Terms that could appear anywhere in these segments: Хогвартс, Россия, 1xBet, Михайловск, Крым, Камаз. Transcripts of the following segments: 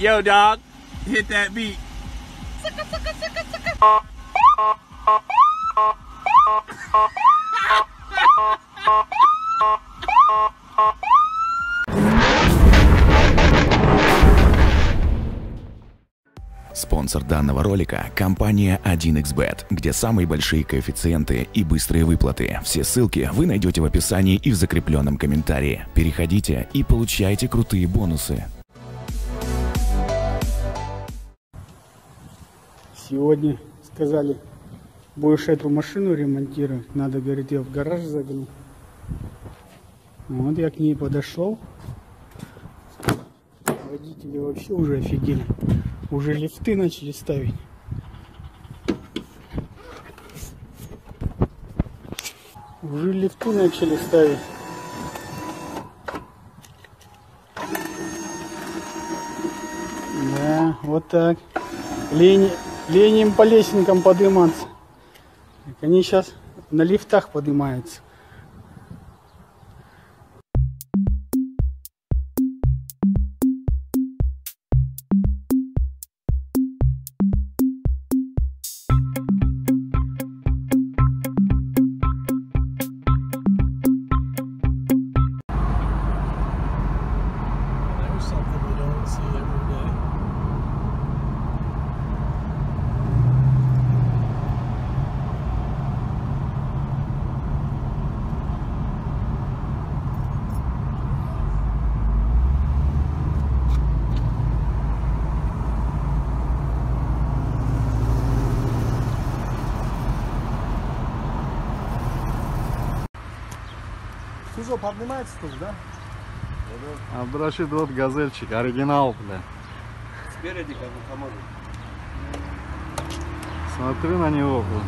Yo, dog, hit that beat. Спонсор данного ролика – компания 1xBet, где самые большие коэффициенты и быстрые выплаты. Все ссылки вы найдете в описании и в закрепленном комментарии. Переходите и получайте крутые бонусы. Сегодня сказали, будешь эту машину ремонтировать, надо, говорит, ее в гараж загнать. Вот я к ней подошел. Водители вообще уже офигели. Уже лифты начали ставить. Да, вот так. Лень им по лесенкам подниматься. Они сейчас на лифтах поднимаются. Сужок поднимается тут, да? Да. Абдрашидот газельчик, оригинал, бля. Спереди как бы поможет. Смотрю на него, бля.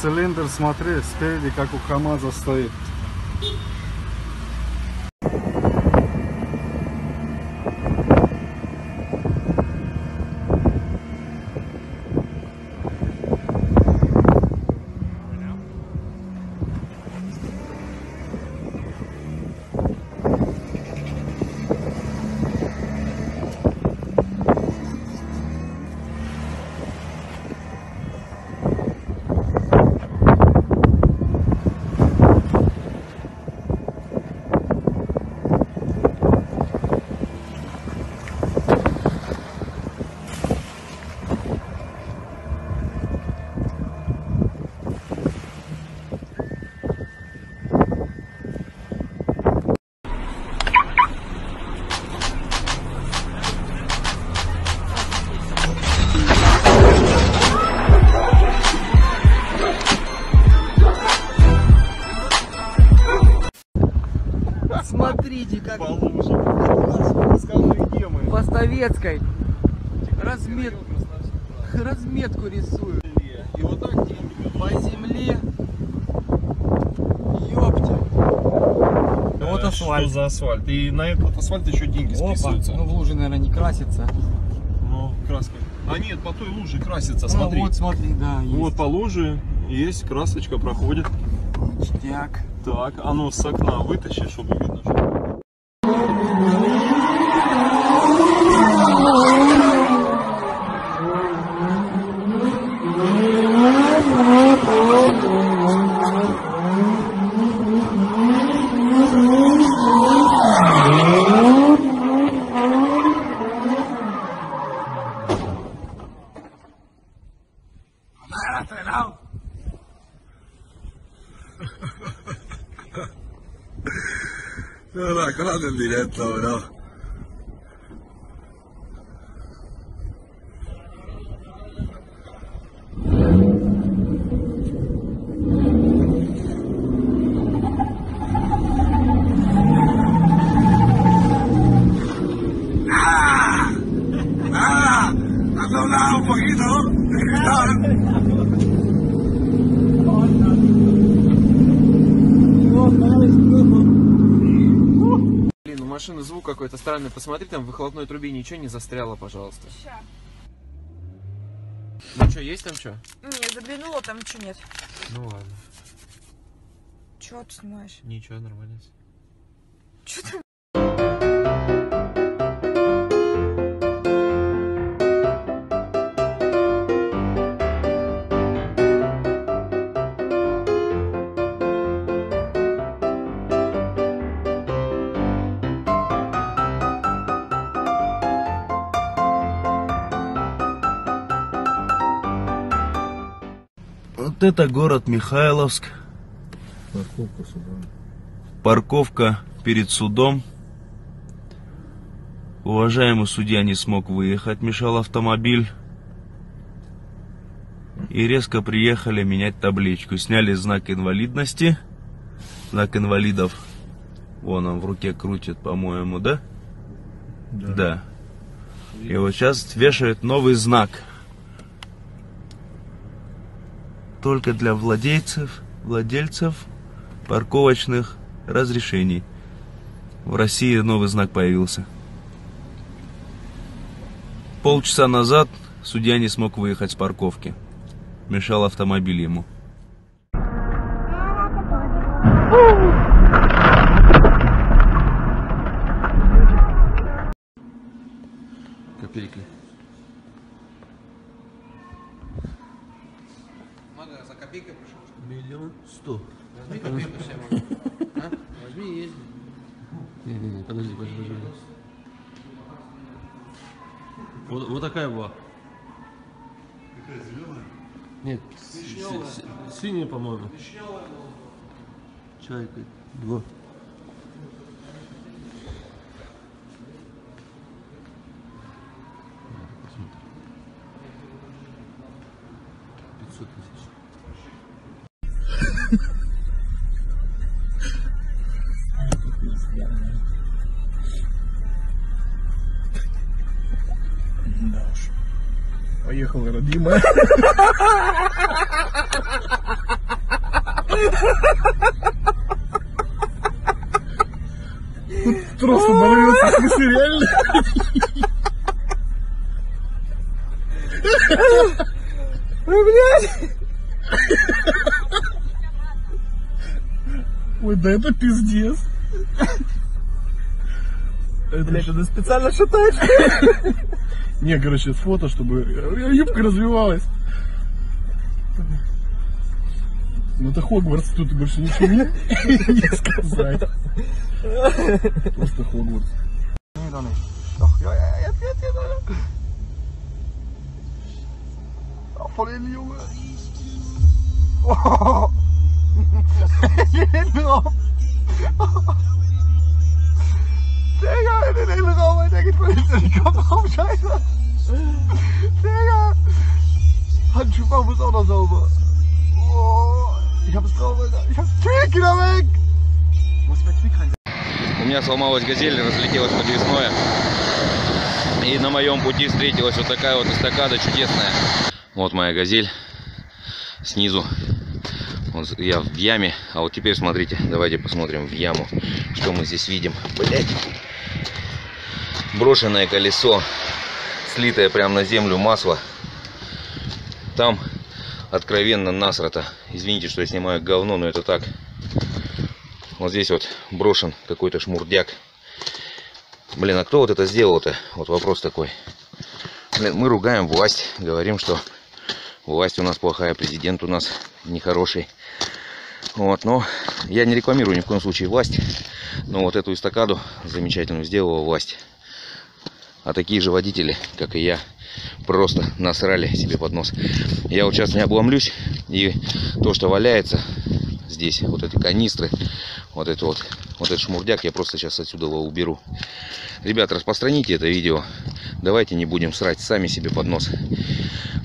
Цилиндр, смотри, спереди как у Камаза стоит. Смотрите, как по лужам, по советской разметку рисую. И вот так по земле. Ёпте. Вот асфальт. За асфальт. И на этот асфальт еще деньги списываются. Ну в луже, наверное, не красится. Ну, краска. А нет, по той луже красится. Смотри. Ну, вот, смотри, да. Есть. Вот по луже есть красочка, проходит. Ништяк. Так, а ну с окна вытащи, чтобы видно, что... Era grande in diretta, però. Ha tornato un pochino di gritare. Oh, no. машины звук какой-то странный. Посмотри, там в выхлопной трубе ничего не застряло, пожалуйста. Ща. Ну что, есть там что? Не, заглянула, там ничего нет. Ну ладно. Чего ты снимаешь? Ничего, нормально. Чё там? Вот это город Михайловск. Парковка суда. Парковка перед судом. Уважаемый судья не смог выехать, мешал автомобиль. И резко приехали менять табличку. Сняли знак инвалидности. Знак инвалидов. Вон он в руке крутит, по-моему, да? Да. Да. И вот сейчас вешают новый знак. Только для владельцев парковочных разрешений. В России новый знак появился. Полчаса назад судья не смог выехать с парковки. Мешал автомобиль ему. Копейки. За копейкой пришел? 1 100 000. Возьми копейку себе, а? Возьми и езди. Не-не-не, подожди. Вот такая была. Какая, зеленая? Нет, синяя, по-моему. Вишневая была. Чайка. 2. Поехала, родимая. Просто боролся, в смысле, реально. Ой, блядь. Ой, да это пиздец. Блядь, она специально шатает. Не, короче, фото, чтобы юбка развивалась. Ну это Хогвартс, тут больше ничего не сказать. Просто Хогвартс. Digga, in den Innenraum, Alter, geht voll hinter den Kopfraum, scheiße. Digga. Handschuhbau muss auch noch sauber. Oh, ich hab's drauf, Alter. Ich hab's Quick wieder weg. Muss mein Quick rein. У меня сломалась газель, разлетелась подвесное. И на моем пути встретилась вот такая вот эстакада чудесная. Вот моя газель. Снизу. Я в яме, а вот теперь смотрите, давайте посмотрим в яму, что мы здесь видим. Блять, брошенное колесо, слитое прямо на землю масло. Там откровенно насрато. Извините, что я снимаю говно, но это так. Вот здесь вот брошен какой-то шмурдяк. Блин, а кто вот это сделал-то? Вот вопрос такой. Блин, мы ругаем власть, говорим, что власть у нас плохая, президент у нас нехороший. Вот, но я не рекламирую ни в коем случае власть. Но вот эту эстакаду замечательную сделала власть. А такие же водители, как и я, просто насрали себе под нос. Я вот сейчас не обломлюсь. И то, что валяется здесь, вот эти канистры, вот этот шмурдяк, я просто сейчас отсюда его уберу. Ребят, распространите это видео. Давайте не будем срать сами себе под нос.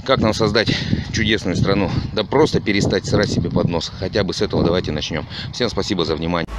Как нам создать чудесную страну? Да просто перестать срать себе под нос. Хотя бы с этого давайте начнем. Всем спасибо за внимание.